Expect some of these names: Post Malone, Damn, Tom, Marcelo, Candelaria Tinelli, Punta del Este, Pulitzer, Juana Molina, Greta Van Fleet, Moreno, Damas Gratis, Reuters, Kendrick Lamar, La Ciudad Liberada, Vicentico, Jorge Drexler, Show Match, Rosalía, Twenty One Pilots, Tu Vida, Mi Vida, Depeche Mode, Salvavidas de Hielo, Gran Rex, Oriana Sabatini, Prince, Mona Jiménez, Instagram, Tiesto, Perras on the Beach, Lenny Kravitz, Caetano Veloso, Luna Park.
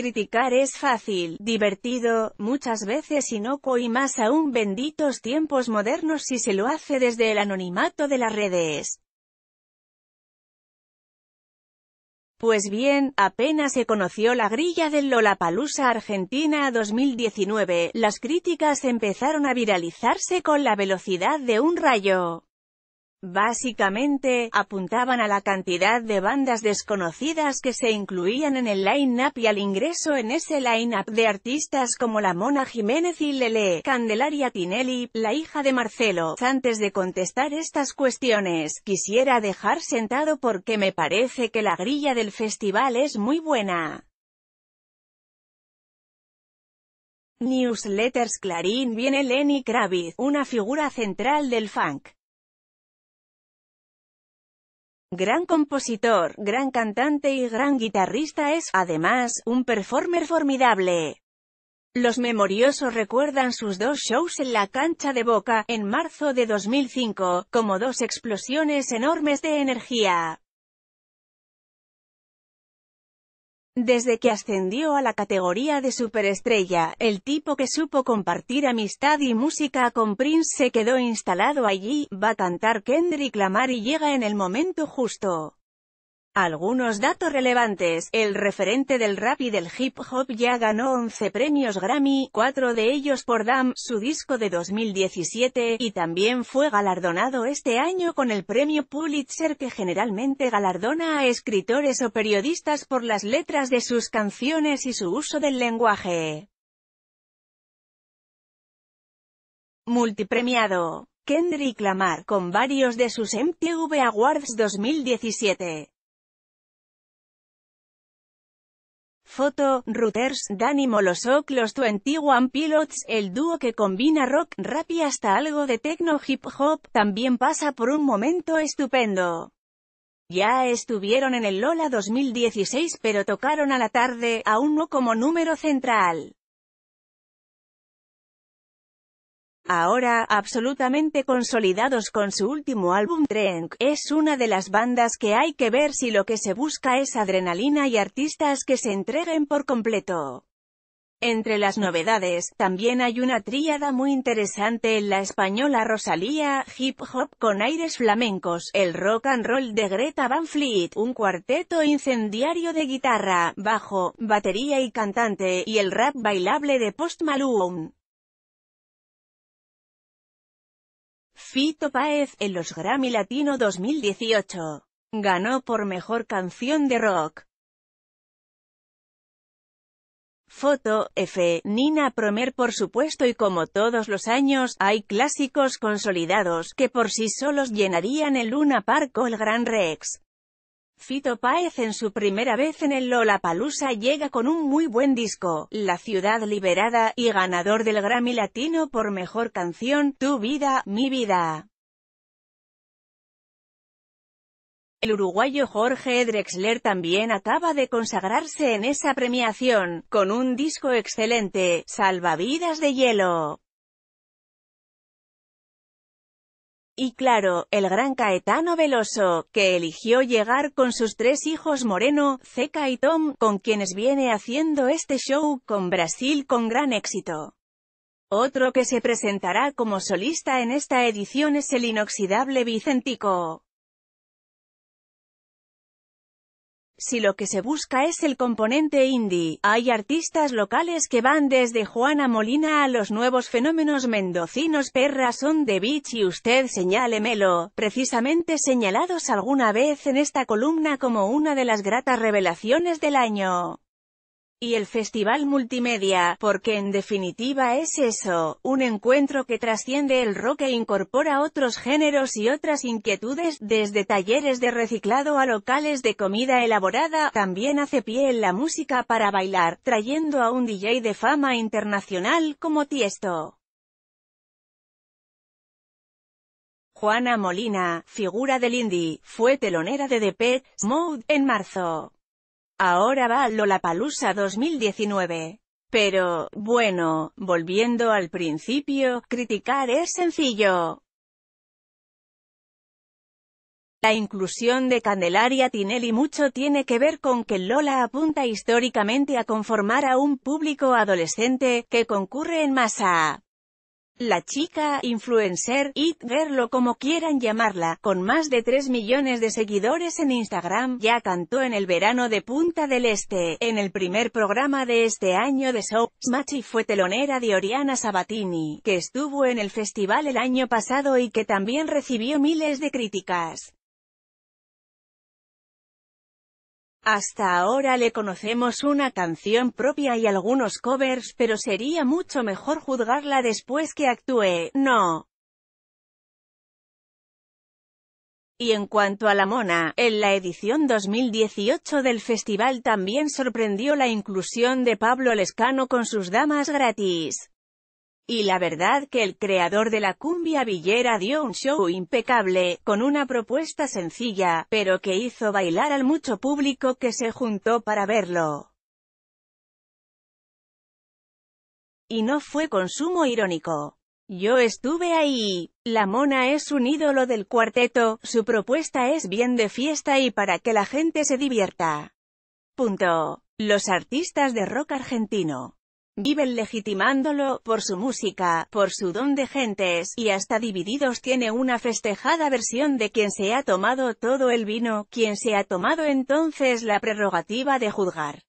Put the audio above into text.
Criticar es fácil, divertido, muchas veces inocuo y más aún benditos tiempos modernos si se lo hace desde el anonimato de las redes. Pues bien, apenas se conoció la grilla del Lollapalooza Argentina 2019, las críticas empezaron a viralizarse con la velocidad de un rayo. Básicamente, apuntaban a la cantidad de bandas desconocidas que se incluían en el line-up y al ingreso en ese line-up de artistas como la Mona Jiménez y Lele, Candelaria Tinelli, la hija de Marcelo. Antes de contestar estas cuestiones, quisiera dejar sentado porque me parece que la grilla del festival es muy buena. Newsletters Clarín. Viene Lenny Kravitz, una figura central del funk. Gran compositor, gran cantante y gran guitarrista es, además, un performer formidable. Los memoriosos recuerdan sus dos shows en la cancha de Boca, en marzo de 2005, como dos explosiones enormes de energía. Desde que ascendió a la categoría de superestrella, el tipo que supo compartir amistad y música con Prince se quedó instalado allí. Va a cantar Kendrick Lamar y llega en el momento justo. Algunos datos relevantes: el referente del rap y del hip hop ya ganó 11 premios Grammy, 4 de ellos por Damn, su disco de 2017, y también fue galardonado este año con el premio Pulitzer, que generalmente galardona a escritores o periodistas por las letras de sus canciones y su uso del lenguaje. Multipremiado, Kendrick Lamar, con varios de sus MTV Awards 2017. Foto, Reuters. Danny Molosok. Los 21 Pilots, el dúo que combina rock, rap y hasta algo de techno hip hop, también pasa por un momento estupendo. Ya estuvieron en el Lola 2016 pero tocaron a la tarde, aún no como número central. Ahora, absolutamente consolidados con su último álbum Trench, es una de las bandas que hay que ver si lo que se busca es adrenalina y artistas que se entreguen por completo. Entre las novedades, también hay una tríada muy interesante en la española Rosalía, hip hop con aires flamencos, el rock and roll de Greta Van Fleet, un cuarteto incendiario de guitarra, bajo, batería y cantante, y el rap bailable de Post Malone. Fito Páez, en los Grammy Latino 2018. Ganó por Mejor Canción de Rock. Foto, F. Nina Promer. Por supuesto, y como todos los años, hay clásicos consolidados que por sí solos llenarían el Luna Park o el Gran Rex. Fito Páez, en su primera vez en el Lollapalooza, llega con un muy buen disco, La Ciudad Liberada, y ganador del Grammy Latino por Mejor Canción, Tu Vida, Mi Vida. El uruguayo Jorge Drexler también acaba de consagrarse en esa premiación, con un disco excelente, Salvavidas de Hielo. Y claro, el gran Caetano Veloso, que eligió llegar con sus tres hijos Moreno, Zeca y Tom, con quienes viene haciendo este show con Brasil con gran éxito. Otro que se presentará como solista en esta edición es el inoxidable Vicentico. Si lo que se busca es el componente indie, hay artistas locales que van desde Juana Molina a los nuevos fenómenos mendocinos Perras on the Beach y Usted Señálemelo, precisamente señalados alguna vez en esta columna como una de las gratas revelaciones del año. Y el Festival Multimedia, porque en definitiva es eso, un encuentro que trasciende el rock e incorpora otros géneros y otras inquietudes, desde talleres de reciclado a locales de comida elaborada. También hace pie en la música para bailar, trayendo a un DJ de fama internacional como Tiesto. Juana Molina, figura del indie, fue telonera de Depeche Mode en marzo. Ahora va al Lollapalooza 2019. Pero, bueno, volviendo al principio, criticar es sencillo. La inclusión de Candelaria Tinelli mucho tiene que ver con que Lola apunta históricamente a conformar a un público adolescente, que concurre en masa a la chica, influencer, verlo como quieran llamarla, con más de 3 millones de seguidores en Instagram. Ya cantó en el verano de Punta del Este, en el primer programa de este año de Show Match, y fue telonera de Oriana Sabatini, que estuvo en el festival el año pasado y que también recibió miles de críticas. Hasta ahora le conocemos una canción propia y algunos covers, pero sería mucho mejor juzgarla después que actúe, ¿no? Y en cuanto a la Mona, en la edición 2018 del festival también sorprendió la inclusión de Pablo Lescano con sus Damas Gratis. Y la verdad que el creador de la cumbia villera dio un show impecable, con una propuesta sencilla, pero que hizo bailar al mucho público que se juntó para verlo. Y no fue con sumo irónico. Yo estuve ahí. La Mona es un ídolo del cuarteto, su propuesta es bien de fiesta y para que la gente se divierta. Punto. Los artistas de rock argentino viven legitimándolo, por su música, por su don de gentes, y hasta Divididos tiene una festejada versión de Quien se ha tomado todo el vino, quien se ha tomado entonces la prerrogativa de juzgar.